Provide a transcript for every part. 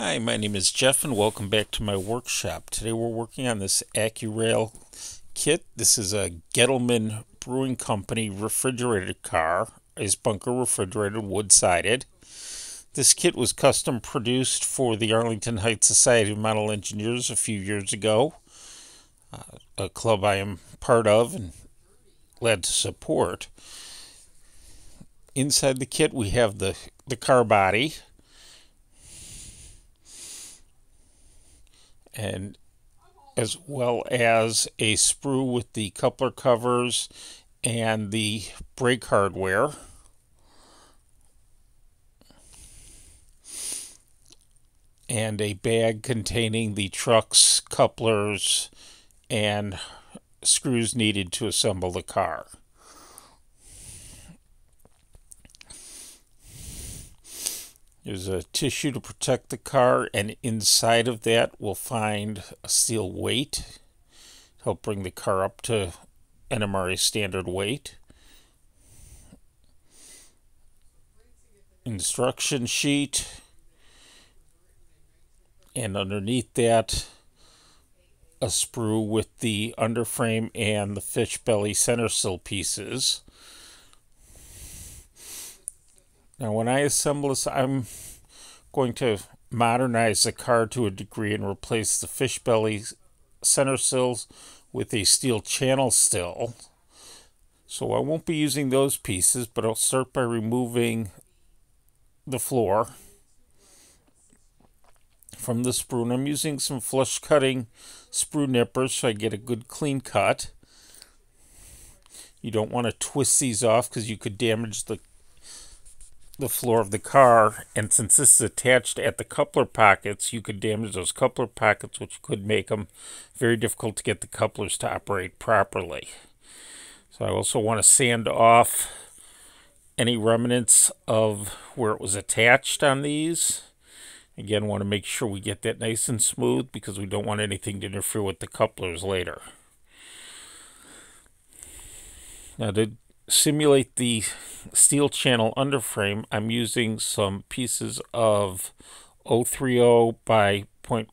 Hi, my name is Jeff and welcome back to my workshop. Today we're working on this AccuRail kit. This is a Gettelman Brewing Company refrigerated car. It's bunker refrigerated, wood-sided. This kit was custom produced for the Arlington Heights Society of Model Engineers a few years ago, a club I am part of and glad to support. Inside the kit we have the car body. And as well as a sprue with the coupler covers and the brake hardware. And a bag containing the truck's couplers and screws needed to assemble the car. There's a tissue to protect the car, and inside of that we'll find a steel weight to help bring the car up to NMRA standard weight. Instruction sheet, and underneath that a sprue with the underframe and the fish belly center sill pieces. Now, when I assemble this, I'm going to modernize the car to a degree and replace the fish belly center sills with a steel channel sill. So I won't be using those pieces, but I'll start by removing the floor from the sprue. And I'm using some flush cutting sprue nippers so I get a good clean cut. You don't want to twist these off because you could damage the floor of the car, and since this is attached at the coupler pockets, you could damage those coupler pockets, which could make them very difficult to get the couplers to operate properly. So I also want to sand off any remnants of where it was attached on these. Again, want to make sure we get that nice and smooth because we don't want anything to interfere with the couplers later. Now, to simulate the steel channel underframe, I'm using some pieces of 030 by 0.130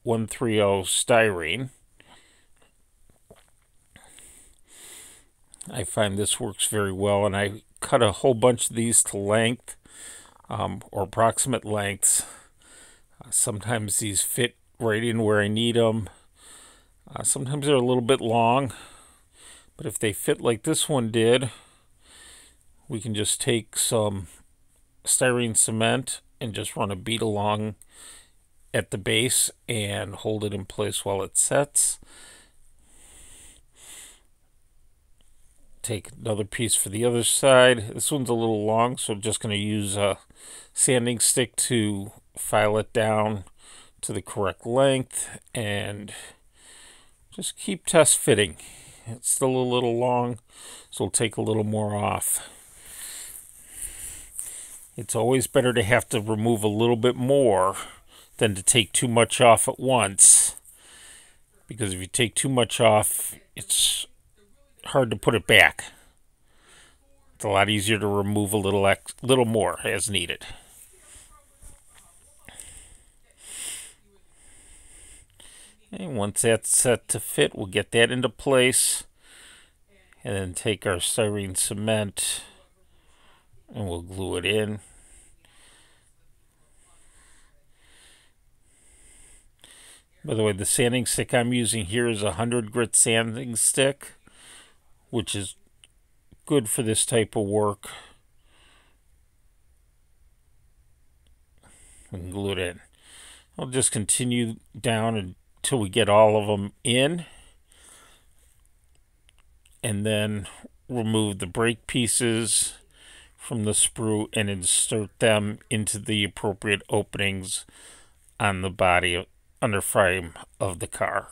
styrene. I find this works very well, and I cut a whole bunch of these to length or approximate lengths. Sometimes these fit right in where I need them. Sometimes they're a little bit long, but if they fit like this one did, we can just take some styrene cement and just run a bead along at the base and hold it in place while it sets. Take another piece for the other side. This one's a little long, so I'm just going to use a sanding stick to file it down to the correct length and just keep test fitting. It's still a little long, so we'll take a little more off. It's always better to have to remove a little bit more than to take too much off at once, because if you take too much off, it's hard to put it back. It's a lot easier to remove a little more as needed. And once that's set to fit, we'll get that into place and then take our styrene cement and we'll glue it in. By the way, the sanding stick I'm using here is a 100 grit sanding stick, which is good for this type of work. We can glue it in. I'll just continue down until we get all of them in, and then remove the brake pieces from the sprue and insert them into the appropriate openings on the body underframe of the car.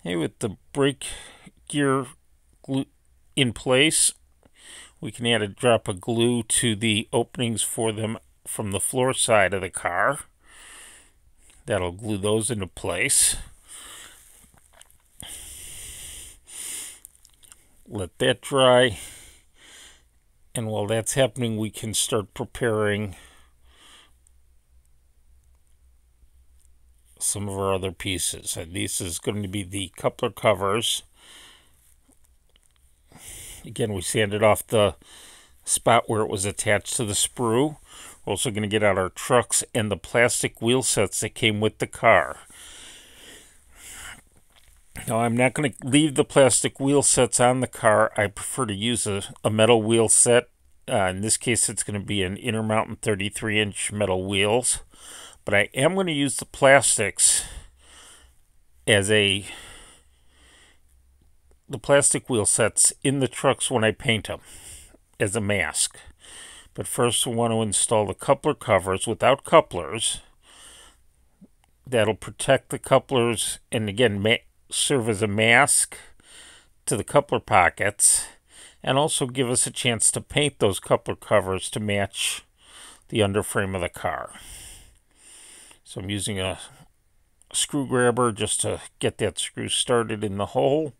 Okay, with the brake gear glue in place, we can add a drop of glue to the openings for them from the floor side of the car. That'll glue those into place. Let that dry. And while that's happening, we can start preparing some of our other pieces. And this is going to be the coupler covers. Again, we sanded off the spot where it was attached to the sprue. We're also going to get out our trucks and the plastic wheel sets that came with the car. Now, I'm not going to leave the plastic wheel sets on the car. I prefer to use a metal wheel set. In this case, it's going to be an Intermountain 33-inch metal wheels. But I am going to use the plastics as the plastic wheel sets in the trucks when I paint them as a mask. But first, we want to install the coupler covers without couplers. That'll protect the couplers and, again, serve as a mask to the coupler pockets, and also give us a chance to paint those coupler covers to match the underframe of the car. So I'm using a screw grabber just to get that screw started in the hole,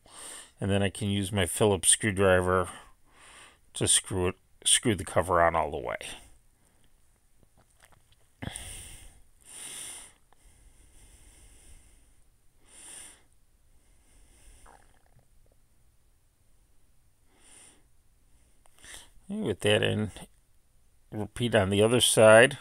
and then I can use my Phillips screwdriver to screw the cover on all the way. And with that in, repeat on the other side.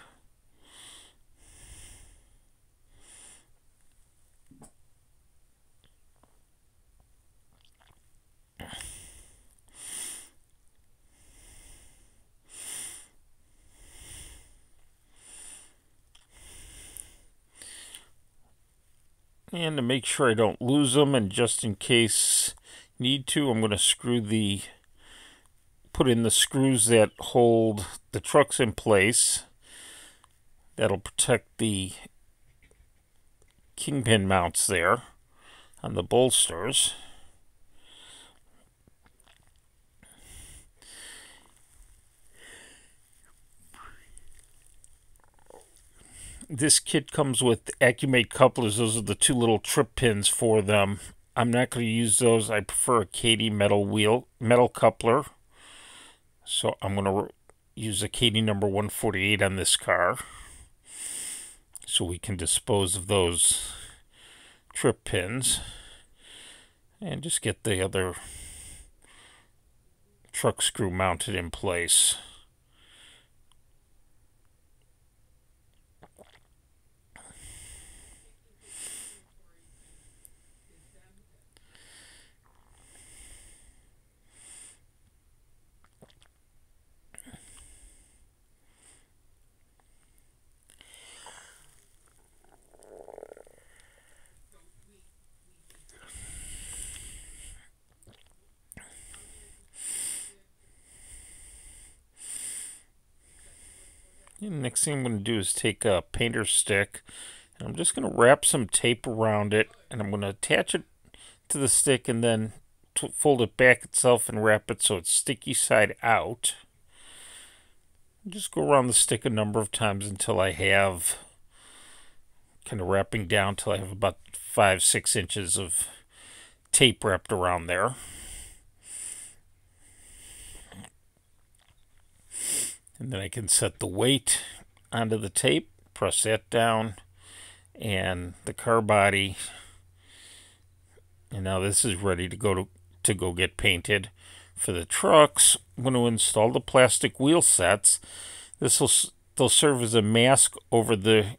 And to make sure I don't lose them, and just in case need to, I'm going to put in the screws that hold the trucks in place. That'll protect the kingpin mounts there on the bolsters. This kit comes with Accumate couplers. Those are the two little trip pins for them. I'm not going to use those. I prefer a Kadee metal coupler. So I'm going to use a Kadee number 148 on this car, so we can dispose of those trip pins. And just get the other truck screw mounted in place. And next thing I'm going to do is take a painter's stick, and I'm just going to wrap some tape around it, and I'm going to attach it to the stick and then fold it back itself and wrap it so it's sticky side out. Just go around the stick a number of times until I have, kind of wrapping down till I have about 5-6 inches of tape wrapped around there. And then I can set the weight onto the tape, press that down, and the car body. And now this is ready to go to get painted. For the trucks, I'm going to install the plastic wheel sets. They'll serve as a mask over the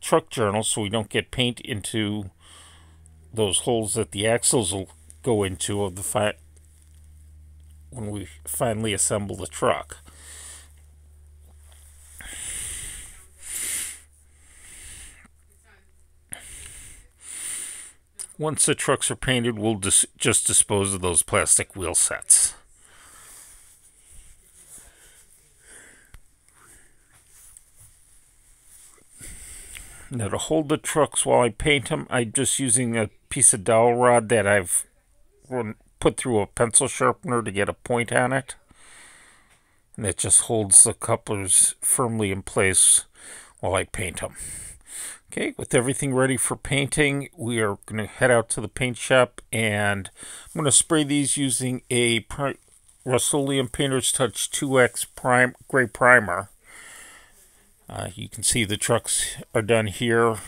truck journal, so we don't get paint into those holes that the axles will go into when we finally assemble the truck. Once the trucks are painted, we'll just dispose of those plastic wheel sets. Now, to hold the trucks while I paint them, I'm just using a piece of dowel rod that I've put through a pencil sharpener to get a point on it. And that just holds the couplers firmly in place while I paint them. Okay, with everything ready for painting, we are going to head out to the paint shop, and I'm going to spray these using a Rust-Oleum Painter's Touch 2x gray primer. You can see the trucks are done here.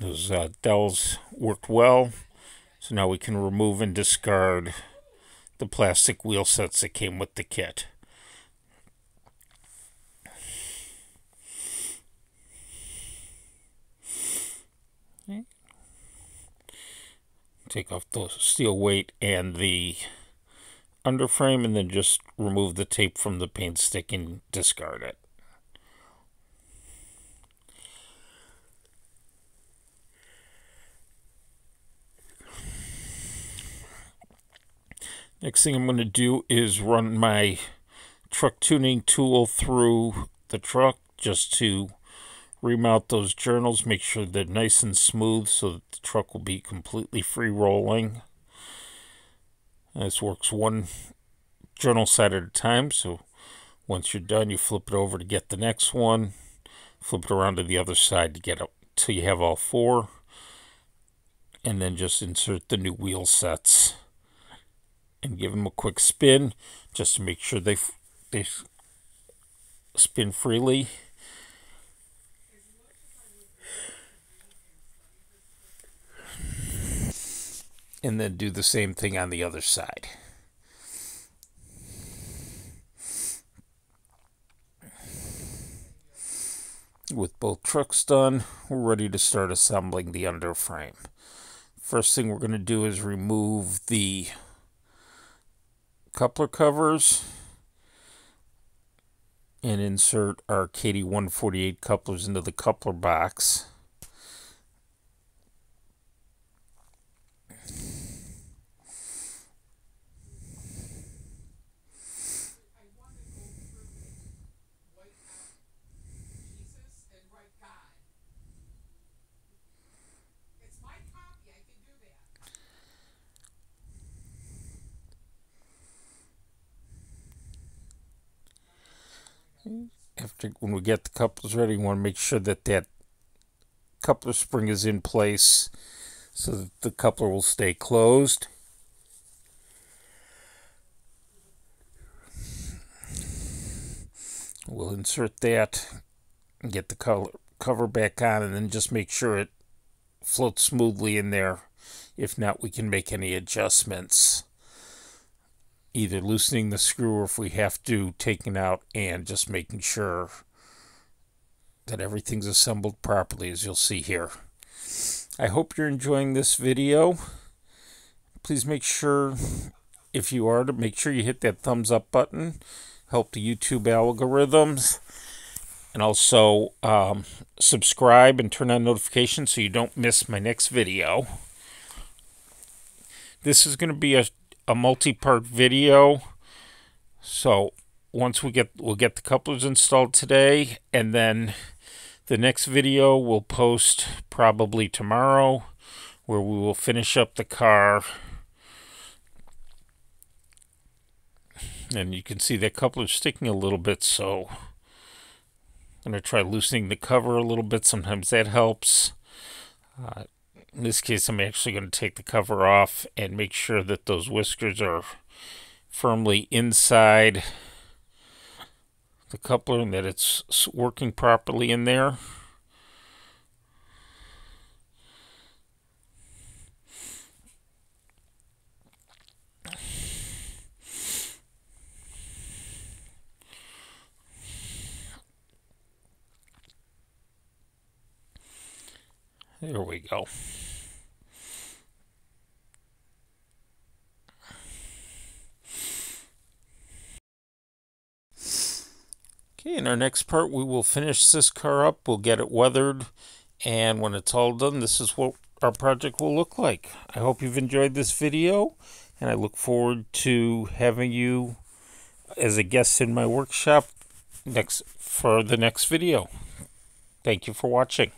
Those dowels worked well. So now we can remove and discard the plastic wheel sets that came with the kit. Take off the steel weight and the underframe, and then just remove the tape from the paint stick and discard it. Next thing I'm going to do is run my truck tuning tool through the truck just to remount those journals, make sure they're nice and smooth so that the truck will be completely free rolling. This works one journal side at a time, so once you're done, you flip it over to get the next one, flip it around to the other side to get up till you have all four, and then just insert the new wheel sets and give them a quick spin just to make sure they spin freely. And then do the same thing on the other side. With both trucks done, we're ready to start assembling the underframe. First thing we're going to do is remove the coupler covers and insert our Kadee 148 couplers into the coupler box. After, when we get the couplers ready, we want to make sure that that coupler spring is in place so that the coupler will stay closed. We'll insert that and get the cover back on, and then just make sure it floats smoothly in there. If not, we can make any adjustments, either loosening the screw or, if we have to, taking it out and just making sure that everything's assembled properly, as you'll see here. I hope you're enjoying this video. Please make sure, if you are, to make sure you hit that thumbs up button. Help the YouTube algorithms. And also subscribe and turn on notifications so you don't miss my next video. This is going to be a multi-part video, so once we'll get the couplers installed today, and then the next video we'll post probably tomorrow, where we will finish up the car. And you can see that coupler's sticking a little bit, so I'm gonna try loosening the cover a little bit. Sometimes that helps. In this case, I'm actually going to take the cover off and make sure that those whiskers are firmly inside the coupler and that it's working properly in there. There we go. Okay, in our next part, we will finish this car up. We'll get it weathered, and when it's all done, this is what our project will look like. I hope you've enjoyed this video, and I look forward to having you as a guest in my workshop for the next video. Thank you for watching.